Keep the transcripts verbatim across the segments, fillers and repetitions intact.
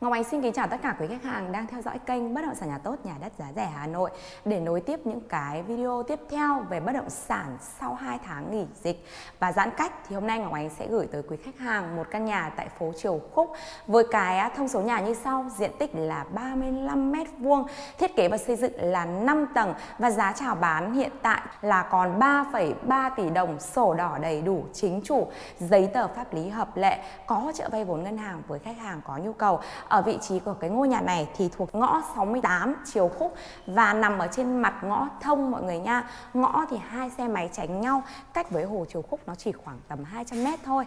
Ngọc Ánh xin kính chào tất cả quý khách hàng đang theo dõi kênh Bất Động Sản Nhà Tốt, Nhà Đất Giá Rẻ Hà Nội để nối tiếp những cái video tiếp theo về bất động sản sau hai tháng nghỉ dịch và giãn cách. Thì hôm nay Ngọc Ánh sẽ gửi tới quý khách hàng một căn nhà tại phố Triều Khúc với cái thông số nhà như sau: diện tích là ba mươi lăm mét vuông, thiết kế và xây dựng là năm tầng và giá chào bán hiện tại là còn ba phẩy ba tỷ đồng, sổ đỏ đầy đủ, chính chủ, giấy tờ pháp lý hợp lệ, có trợ vay vốn ngân hàng với khách hàng có nhu cầu. Ở vị trí của cái ngôi nhà này thì thuộc ngõ sáu mươi tám Triều Khúc và nằm ở trên mặt ngõ thông mọi người nha. Ngõ thì hai xe máy tránh nhau, cách với hồ Triều Khúc nó chỉ khoảng tầm hai trăm mét thôi.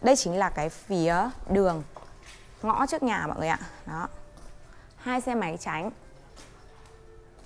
Đây chính là cái phía đường ngõ trước nhà mọi người ạ. Đó, hai xe máy tránh.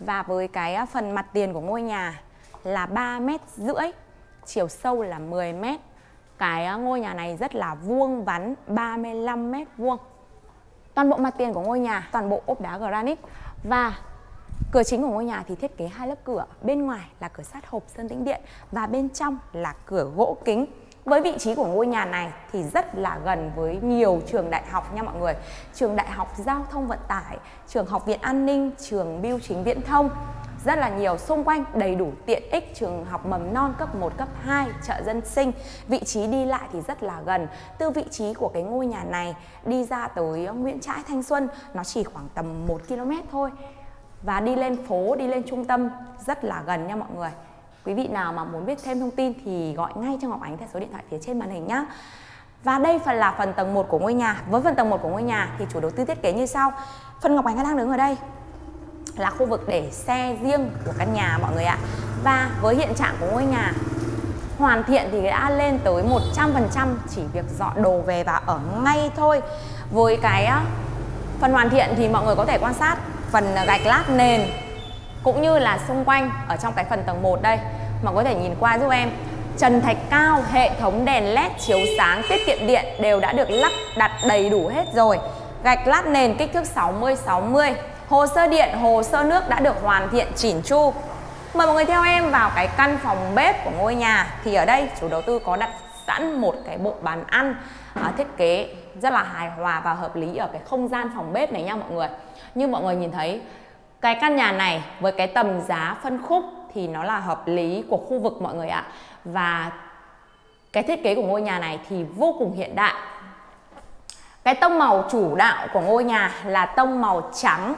Và với cái phần mặt tiền của ngôi nhà là ba mét rưỡi, chiều sâu là mười mét. Cái ngôi nhà này rất là vuông vắn, ba mươi lăm mét vuông. Toàn bộ mặt tiền của ngôi nhà, toàn bộ ốp đá granite. Và cửa chính của ngôi nhà thì thiết kế hai lớp cửa. Bên ngoài là cửa sắt hộp sơn tĩnh điện và bên trong là cửa gỗ kính. Với vị trí của ngôi nhà này thì rất là gần với nhiều trường đại học nha mọi người. Trường Đại học Giao thông Vận tải, trường Học viện An ninh, trường Bưu chính Viễn thông. Rất là nhiều, xung quanh đầy đủ tiện ích, trường học mầm non cấp một, cấp hai, chợ dân sinh. Vị trí đi lại thì rất là gần. Từ vị trí của cái ngôi nhà này đi ra tới Nguyễn Trãi, Thanh Xuân nó chỉ khoảng tầm một ki lô mét thôi. Và đi lên phố, đi lên trung tâm rất là gần nha mọi người. Quý vị nào mà muốn biết thêm thông tin thì gọi ngay cho Ngọc Ánh theo số điện thoại phía trên màn hình nhé. Và đây phần là phần tầng một của ngôi nhà. Với phần tầng một của ngôi nhà thì chủ đầu tư thiết kế như sau. Phần Ngọc Ánh đang đứng ở đây là khu vực để xe riêng của căn nhà mọi người ạ. Và với hiện trạng của ngôi nhà hoàn thiện thì đã lên tới một trăm phần trăm, chỉ việc dọn đồ về và ở ngay thôi. Với cái phần hoàn thiện thì mọi người có thể quan sát phần gạch lát nền cũng như là xung quanh ở trong cái phần tầng một đây. Mọi người có thể nhìn qua giúp em, trần thạch cao, hệ thống đèn led chiếu sáng tiết kiệm điện đều đã được lắp đặt đầy đủ hết rồi. Gạch lát nền kích thước sáu mươi sáu mươi, hồ sơ điện, hồ sơ nước đã được hoàn thiện chỉn chu. Mời mọi người theo em vào cái căn phòng bếp của ngôi nhà. Thì ở đây chủ đầu tư có đặt sẵn một cái bộ bàn ăn à, thiết kế rất là hài hòa và hợp lý ở cái không gian phòng bếp này nha mọi người. Như mọi người nhìn thấy, cái căn nhà này với cái tầm giá phân khúc thì nó là hợp lý của khu vực mọi người ạ. Và cái thiết kế của ngôi nhà này thì vô cùng hiện đại. Cái tông màu chủ đạo của ngôi nhà là tông màu trắng,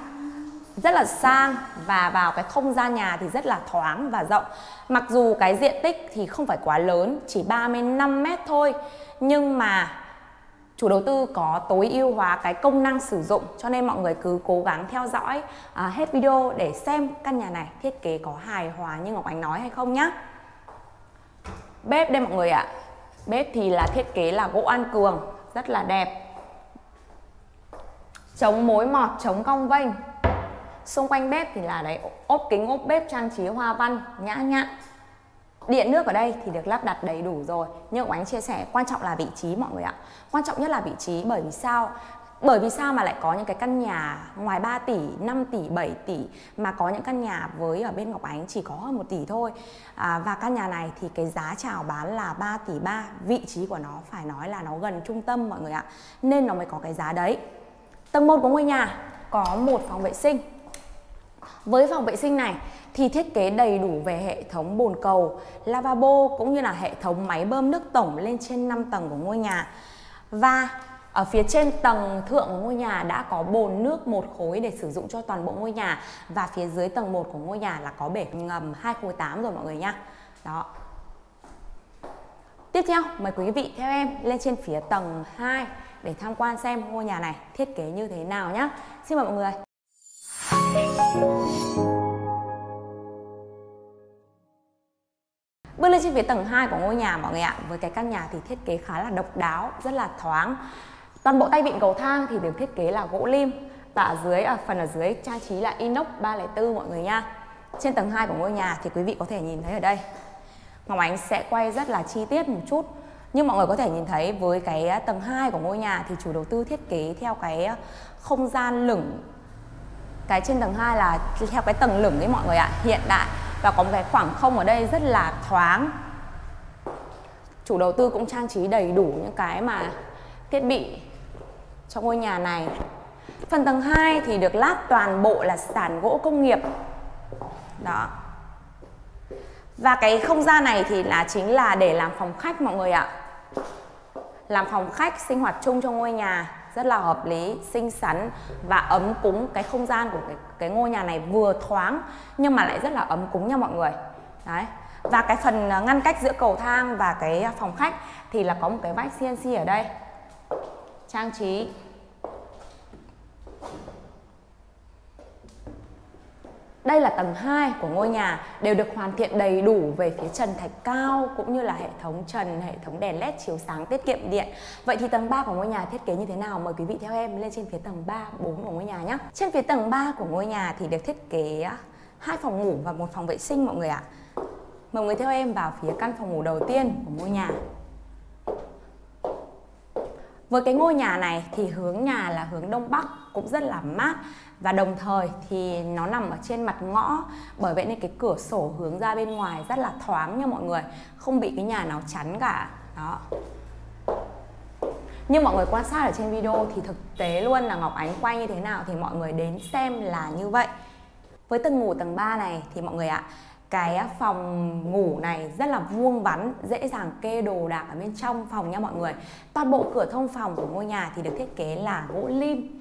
rất là sang và vào cái không gian nhà thì rất là thoáng và rộng. Mặc dù cái diện tích thì không phải quá lớn, chỉ ba mươi lăm mét thôi, nhưng mà chủ đầu tư có tối ưu hóa cái công năng sử dụng, cho nên mọi người cứ cố gắng theo dõi à, hết video để xem căn nhà này thiết kế có hài hòa như Ngọc Ánh nói hay không nhá. Bếp đây mọi người ạ. Bếp thì là thiết kế là gỗ An Cường, rất là đẹp, chống mối mọt, chống cong vênh. Xung quanh bếp thì là đấy, ốp kính ốp bếp trang trí hoa văn nhã nhặn. Điện nước ở đây thì được lắp đặt đầy đủ rồi. Nhưng Ngọc Ánh chia sẻ quan trọng là vị trí mọi người ạ. Quan trọng nhất là vị trí, bởi vì sao? Bởi vì sao mà lại có những cái căn nhà ngoài ba tỷ, năm tỷ, bảy tỷ mà có những căn nhà với ở bên Ngọc Ánh chỉ có hơn một tỷ thôi. à, Và căn nhà này thì cái giá chào bán là ba tỷ ba. Vị trí của nó phải nói là nó gần trung tâm mọi người ạ, nên nó mới có cái giá đấy. Tầng một của ngôi nhà có một phòng vệ sinh. Với phòng vệ sinh này thì thiết kế đầy đủ về hệ thống bồn cầu, lavabo cũng như là hệ thống máy bơm nước tổng lên trên năm tầng của ngôi nhà. Và ở phía trên tầng thượng của ngôi nhà đã có bồn nước một khối để sử dụng cho toàn bộ ngôi nhà. Và phía dưới tầng một của ngôi nhà là có bể ngầm hai khối tám rồi mọi người nhá. Đó. Tiếp theo mời quý vị theo em lên trên phía tầng hai để tham quan xem ngôi nhà này thiết kế như thế nào nhé. Xin mời mọi người. Bước lên trên phía tầng hai của ngôi nhà mọi người ạ. Với cái căn nhà thì thiết kế khá là độc đáo, rất là thoáng. Toàn bộ tay vịn cầu thang thì được thiết kế là gỗ lim. Và ở dưới, ở phần ở dưới trang trí là inox ba không bốn mọi người nha. Trên tầng hai của ngôi nhà thì quý vị có thể nhìn thấy ở đây, Ngọc Ánh sẽ quay rất là chi tiết một chút. Nhưng mọi người có thể nhìn thấy với cái tầng hai của ngôi nhà thì chủ đầu tư thiết kế theo cái không gian lửng. Cái trên tầng hai là theo cái tầng lửng ấy mọi người ạ, hiện đại. Và có một cái khoảng không ở đây rất là thoáng. chủ đầu tư cũng trang trí đầy đủ những cái mà thiết bị cho ngôi nhà này. Phần tầng hai thì được lát toàn bộ là sàn gỗ công nghiệp. Đó. Và cái không gian này thì là chính là để làm phòng khách mọi người ạ. Làm phòng khách sinh hoạt chung cho ngôi nhà rất là hợp lý, xinh xắn và ấm cúng. Cái không gian của cái, cái ngôi nhà này vừa thoáng nhưng mà lại rất là ấm cúng nha mọi người. Đấy. Và cái phần ngăn cách giữa cầu thang và cái phòng khách thì là có một cái vách xê en xê ở đây. Trang trí. Đây là tầng hai của ngôi nhà, đều được hoàn thiện đầy đủ về phía trần thạch cao cũng như là hệ thống trần, hệ thống đèn led chiếu sáng tiết kiệm điện. Vậy thì tầng ba của ngôi nhà thiết kế như thế nào? Mời quý vị theo em lên trên phía tầng ba, bốn của ngôi nhà nhé. Trên phía tầng ba của ngôi nhà thì được thiết kế hai phòng ngủ và một phòng vệ sinh mọi người ạ. Mời mọi người theo em vào phía căn phòng ngủ đầu tiên của ngôi nhà. Với cái ngôi nhà này thì hướng nhà là hướng Đông Bắc, cũng rất là mát. Và đồng thời thì nó nằm ở trên mặt ngõ, bởi vậy nên cái cửa sổ hướng ra bên ngoài rất là thoáng nha mọi người. Không bị cái nhà nào chắn cả. Đó. Như mọi người quan sát ở trên video thì thực tế luôn là Ngọc Ánh quay như thế nào thì mọi người đến xem là như vậy. Với tầng ngủ tầng ba này thì mọi người ạ, cái phòng ngủ này rất là vuông vắn, dễ dàng kê đồ đạc ở bên trong phòng nha mọi người. Toàn bộ cửa thông phòng của ngôi nhà thì được thiết kế là gỗ lim,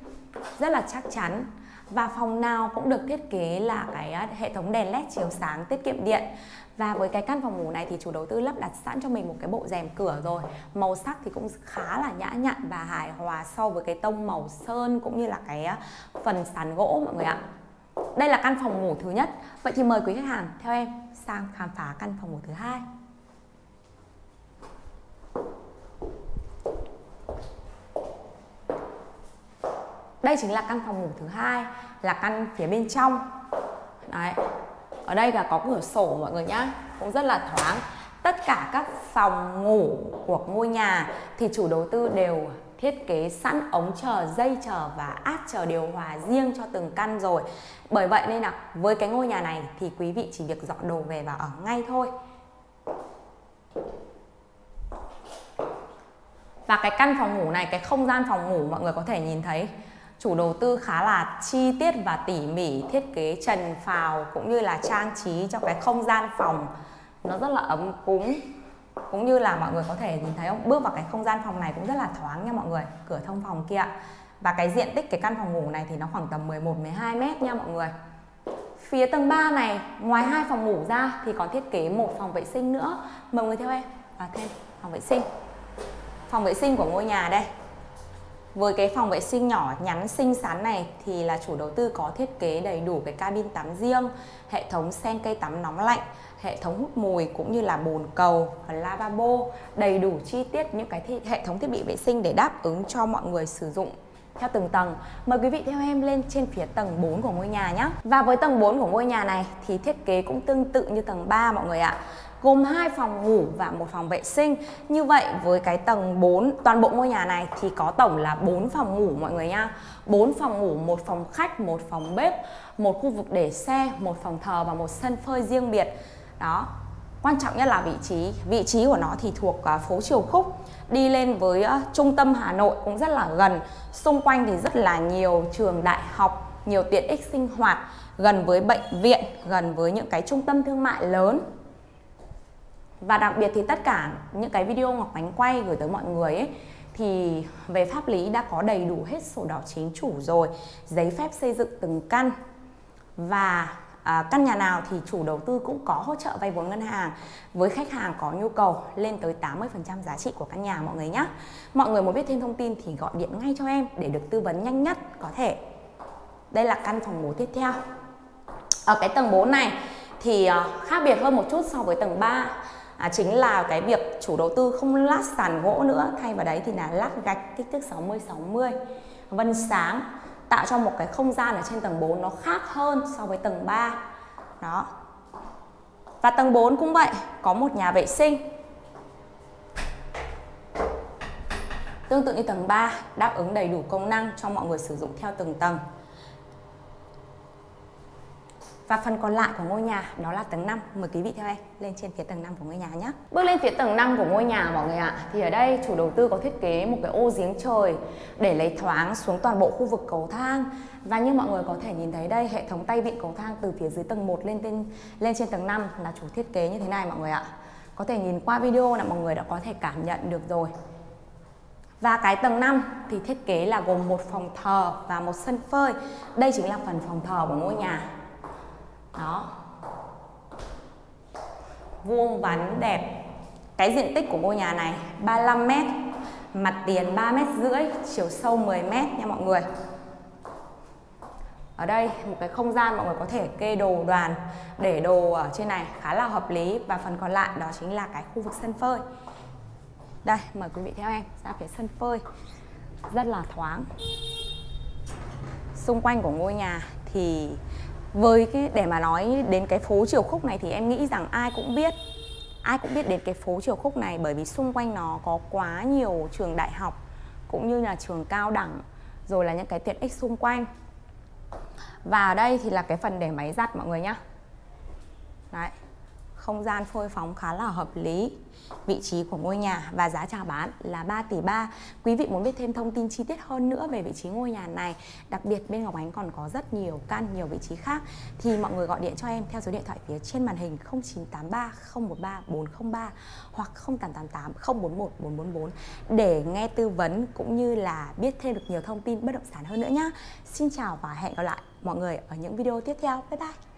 rất là chắc chắn. Và phòng nào cũng được thiết kế là cái hệ thống đèn led chiếu sáng tiết kiệm điện. Và với cái căn phòng ngủ này thì chủ đầu tư lắp đặt sẵn cho mình một cái bộ rèm cửa rồi. Màu sắc thì cũng khá là nhã nhặn và hài hòa so với cái tông màu sơn cũng như là cái phần sàn gỗ mọi người ạ. Đây là căn phòng ngủ thứ nhất. Vậy thì mời quý khách hàng theo em sang khám phá căn phòng ngủ thứ hai. Đây chính là căn phòng ngủ thứ hai, là căn phía bên trong. Đấy. Ở đây là có cửa sổ mọi người nhá, cũng rất là thoáng. Tất cả các phòng ngủ của ngôi nhà thì chủ đầu tư đều thiết kế sẵn ống chờ, dây chờ và át chờ điều hòa riêng cho từng căn rồi. Bởi vậy nên là với cái ngôi nhà này thì quý vị chỉ việc dọn đồ về và ở ngay thôi. Và cái căn phòng ngủ này, cái không gian phòng ngủ mọi người có thể nhìn thấy chủ đầu tư khá là chi tiết và tỉ mỉ, thiết kế trần phào cũng như là trang trí cho cái không gian phòng nó rất là ấm cúng. Cũng như là mọi người có thể nhìn thấy không, bước vào cái không gian phòng này cũng rất là thoáng nha mọi người. Cửa thông phòng kia. Và cái diện tích cái căn phòng ngủ này thì nó khoảng tầm mười một đến mười hai mét nha mọi người. Phía tầng ba này, ngoài hai phòng ngủ ra thì còn thiết kế một phòng vệ sinh nữa. Mời mọi người theo em và thêm phòng vệ sinh. Phòng vệ sinh của ngôi nhà đây. Với cái phòng vệ sinh nhỏ nhắn xinh xắn này thì là chủ đầu tư có thiết kế đầy đủ cái cabin tắm riêng, hệ thống xê en xê tắm nóng lạnh, hệ thống hút mùi cũng như là bồn cầu và lavabo, đầy đủ chi tiết những cái hệ thống thiết bị vệ sinh để đáp ứng cho mọi người sử dụng theo từng tầng. Mời quý vị theo em lên trên phía tầng bốn của ngôi nhà nhé. Và với tầng bốn của ngôi nhà này thì thiết kế cũng tương tự như tầng ba mọi người ạ. Gồm hai phòng ngủ và một phòng vệ sinh. Như vậy với cái tầng bốn, toàn bộ ngôi nhà này thì có tổng là bốn phòng ngủ mọi người nha. bốn phòng ngủ, một phòng khách, một phòng bếp, một khu vực để xe, một phòng thờ và một sân phơi riêng biệt. Đó. Quan trọng nhất là vị trí. Vị trí của nó thì thuộc phố Triều Khúc, đi lên với trung tâm Hà Nội cũng rất là gần. Xung quanh thì rất là nhiều trường đại học, nhiều tiện ích sinh hoạt, gần với bệnh viện, gần với những cái trung tâm thương mại lớn. Và đặc biệt thì tất cả những cái video Ngọc Ánh quay gửi tới mọi người ấy, thì về pháp lý đã có đầy đủ hết sổ đỏ chính chủ rồi, giấy phép xây dựng từng căn. Và à, căn nhà nào thì chủ đầu tư cũng có hỗ trợ vay vốn ngân hàng với khách hàng có nhu cầu lên tới tám mươi phần trăm giá trị của căn nhà mọi người nhé. Mọi người muốn biết thêm thông tin thì gọi điện ngay cho em để được tư vấn nhanh nhất có thể. Đây là căn phòng ngủ tiếp theo. Ở cái tầng bốn này thì à, khác biệt hơn một chút so với tầng ba. À, chính là cái việc chủ đầu tư không lát sàn gỗ nữa, thay vào đấy thì là lát gạch kích thước sáu mươi sáu mươi vân sáng, tạo cho một cái không gian ở trên tầng bốn nó khác hơn so với tầng ba. Đó. Và tầng bốn cũng vậy, có một nhà vệ sinh tương tự như tầng ba, đáp ứng đầy đủ công năng cho mọi người sử dụng theo từng tầng. Và phần còn lại của ngôi nhà đó là tầng năm. Mời quý vị theo em lên trên phía tầng năm của ngôi nhà nhé. Bước lên phía tầng năm của ngôi nhà mọi người ạ. À, thì ở đây chủ đầu tư có thiết kế một cái ô giếng trời để lấy thoáng xuống toàn bộ khu vực cầu thang. Và như mọi người có thể nhìn thấy đây, hệ thống tay vịn cầu thang từ phía dưới tầng một lên trên, lên trên tầng năm là chủ thiết kế như thế này mọi người ạ. À, có thể nhìn qua video là mọi người đã có thể cảm nhận được rồi. Và cái tầng năm thì thiết kế là gồm một phòng thờ và một sân phơi. Đây chính là phần phòng thờ của ngôi nhà. Đó, vuông vắn đẹp. Cái diện tích của ngôi nhà này ba mươi lăm mét, mặt tiền ba mét rưỡi, chiều sâu mười mét nha mọi người. Ở đây một cái không gian mọi người có thể kê đồ đoàn, để đồ ở trên này khá là hợp lý. Và phần còn lại đó chính là cái khu vực sân phơi. Đây, mời quý vị theo em ra phía sân phơi. Rất là thoáng. Xung quanh của ngôi nhà thì với cái để mà nói đến cái phố Triều Khúc này thì em nghĩ rằng ai cũng biết. Ai cũng biết đến cái phố Triều Khúc này bởi vì xung quanh nó có quá nhiều trường đại học cũng như là trường cao đẳng, rồi là những cái tiện ích xung quanh. Và ở đây thì là cái phần để máy giặt mọi người nhá. Đấy, không gian phơi phóng khá là hợp lý. Vị trí của ngôi nhà và giá chào bán là ba tỷ ba. Quý vị muốn biết thêm thông tin chi tiết hơn nữa về vị trí ngôi nhà này, đặc biệt bên Ngọc Ánh còn có rất nhiều căn, nhiều vị trí khác, thì mọi người gọi điện cho em theo số điện thoại phía trên màn hình không chín tám ba không một ba bốn không ba hoặc không tám tám tám không bốn một bốn bốn bốn để nghe tư vấn cũng như là biết thêm được nhiều thông tin bất động sản hơn nữa nhé. Xin chào và hẹn gặp lại mọi người ở những video tiếp theo. Bye bye.